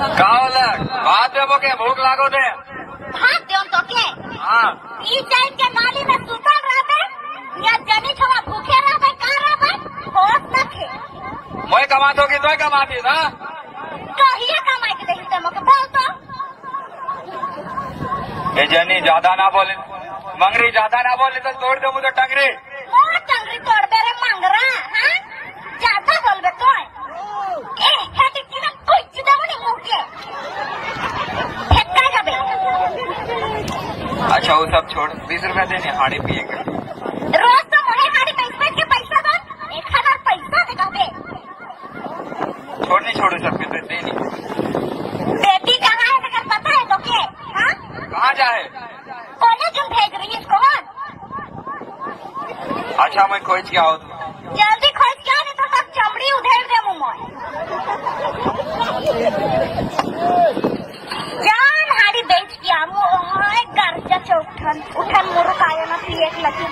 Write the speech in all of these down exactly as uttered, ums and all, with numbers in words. के भूख लागो दे भाग दे तो के हां ई टाइम के नाली में सुतल रहबे या जनी छवा भूखे रहबे का रहबे होश न थे मैं कमा दो कि तोय कमा दी ना कहिए कमाई के देही त मके बोल तो ए जनी ज्यादा ना बोले मंगरी ज्यादा ना बोले तो तोड़ दे मुझे टंगरी मोर टंगरी तोड़ दे रे मंगरा हां ज्यादा बोलबे तोय ए हेटी किना कोई चिदा बने मुके अच्छा वो सब छोड़ बीस रुपया देने हाड़ी पिएगा रोज तो मुहे हाड़ी पैसे के पैसा दो एक हजार पैसा दे कहते छोड़ नहीं छोड़ो सबके तो देनी बेटी कहाँ है तकर पता है तो के हाँ कहाँ जाए कॉलेज में भेज रही है इसको हाँ अच्छा मैं खोज क्या हूँ जल्दी खोज क्या नहीं तो सब चमड़ी उधेड़ दे मुँह में जान हाड़ी बेच किया मुहाय गर्जा से उठन उठन मोरो काया ना पी एक लगे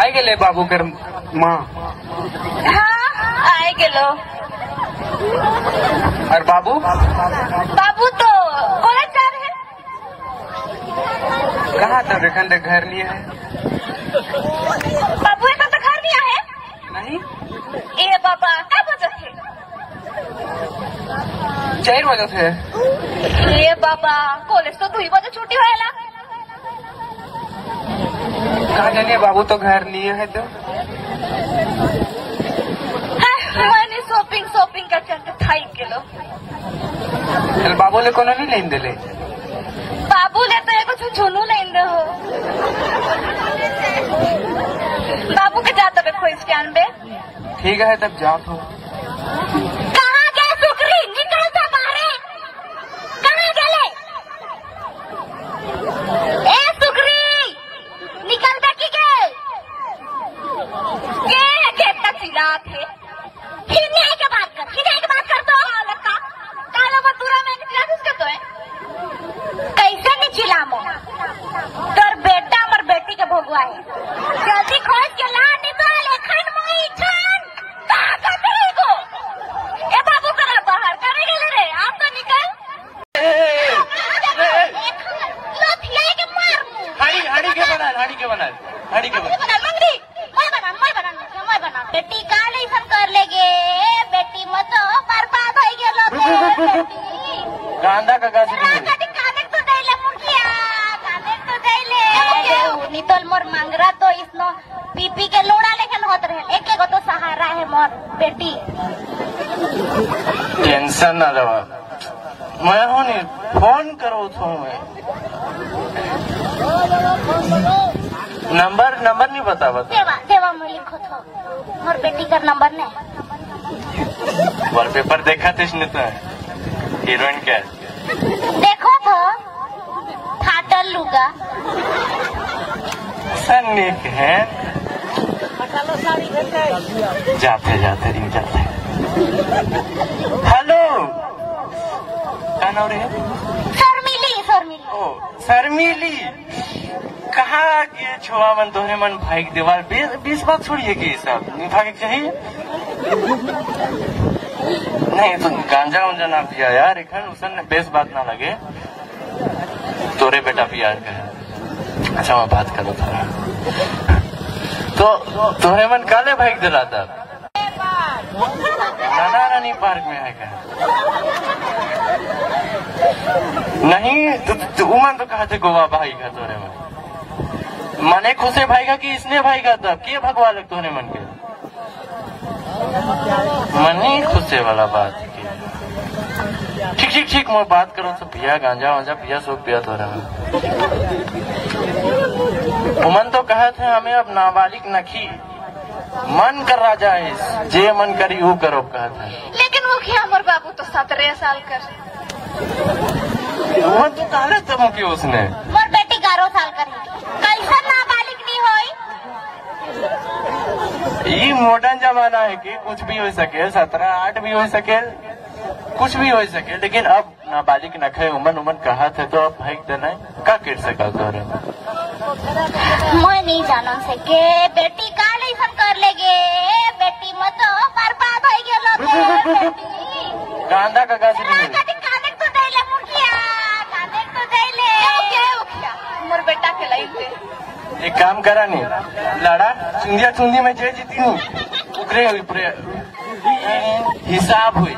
आए गेले बाबू कर माँ हाँ आए गेलो और बाबू बाबू तो कॉलेज जा रहे कहाँ तब एखन तक घर लिया है बाबू एखन तक घर लिया है नहीं ए बाबा का वजह से चार वजह से ए बाबा कॉलेज तो दुई बजे छुट्टी होएला कहाँ जाने बाबू तो घर लिया है तो मैंने शॉपिंग शॉपिंग का चलते थाई किलो चल बाबू ले कोनो नहीं लेन देले बाबू ले तो एको झुनझुनू लेन दे हो बाबू के जात बे खोज के आनबे ठीक है तब जात हो कहां गए सुकरी निकल जा बाहर कहां गेले ए सुकरी निकल जा की गए के के तचिला थे फिर नहीं के बात कर फिर नहीं के बात कर तो लका कालो बतूरा में निकला उसका तो है कैसे नहीं चिल्लामो तोर बेटा और बेटी के भोगवा है जल्दी खोज के ला निकाल एखन मुई छन का कहीं को ए बाबू करा बाहर करे गेले रे आप तो निकल लथिया के मार हाड़ी हाड़ी के बना हाड़ी के बना हाड़ी के बना मंगरी मैं बना मैं बना मैं बना बेटी का लेसन कर लेगे बेटी मत बर्बाद होई गेलो बेटी गांदा का गासी नितल मोर मांगरा तो इसनो पीपी के लोड़ा लेखन होत रहे एक एगो तो सहारा है मोर बेटी टेंशन ना लवा मैं हूं ने फोन करो थो मैं नंबर नंबर नहीं बता बता देवा देवा मैं लिखो थो मोर बेटी का नंबर ने वॉलपेपर देखा थे इसने तो हीरोइन क्या देखो थो फाटल लुगा सन्निक है जाते जाते नहीं जाते हेलो कहाँ है शर्मिली शर्मिली ओ शर्मिली कहाँ के छोआ मन दोहरे मन भाई दीवार बीस बीस बात छोड़िए कि सब भागे चाहिए नहीं तो गांजा उंजा ना पिया यार इखन उसन ने बेस बात ना लगे तोरे बेटा पिया अच्छा मैं बात कर रहा था तो तुम्हारे मन काले भाई दिला था नाना रानी पार्क में है क्या नहीं तो, तो उमन तो कहा थे गोवा भाई का तुम्हारे मन मने खुशे भाई का कि इसने भाई का था के भगवान लग तुम्हारे मन के मने खुशे वाला बात ठीक ठीक ठीक मैं बात करो तो पिया गांजा वांजा पिया सब पिया तो रहा उमन तो कहे थे हमें अब नाबालिग नखी मन कर राजा है जे मन करी वो करो कहा था लेकिन वो क्या हमर बाबू तो सत्रह साल कर वो तो काले तब की उसने मोर बेटी ग्यारह साल कर कैसा नाबालिग नहीं होई ये मॉडर्न जमाना है कि कुछ भी हो सके सत्रह आठ भी हो सके कुछ भी हो सके लेकिन अब नाबालिग नखे उमन उमन कहा थे तो अब भाई देना है का सर्किट से का कर मैं नहीं जाना से के बेटी का लेसन कर लेगे बेटी मत तो बर्बाद हो गेलो बेटी कांदा का कासी नहीं कांदे तो देले मुखिया कांदे तो देले ओके ओके मोर बेटा के लई थे एक काम करा नी लड़ा चुंदिया चुंदी में जे जीती नु उकरे हुई प्रे हिसाब हुई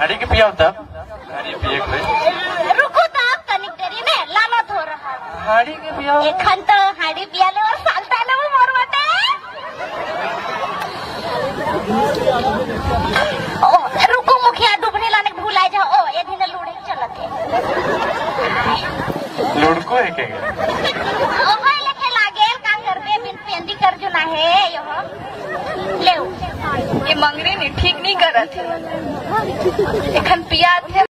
हड़ी के पिया होता हड़ी पिए कोई रुको तो आप तनिक देरी में लाना धो रहा हड़ी के पिया एखन तो हड़ी पिया ले और सालता ले मोर बटे ओ रुको मुखिया डुबने लाने भूलाए जा ओ ए दिन लुड़े चलत है लुड़को है के ओ वाले के लागेल का कर दे बिन पेंदी कर जो ना है यो लेओ ये मंगरी ने ठीक नहीं करत है एखन पिया थे।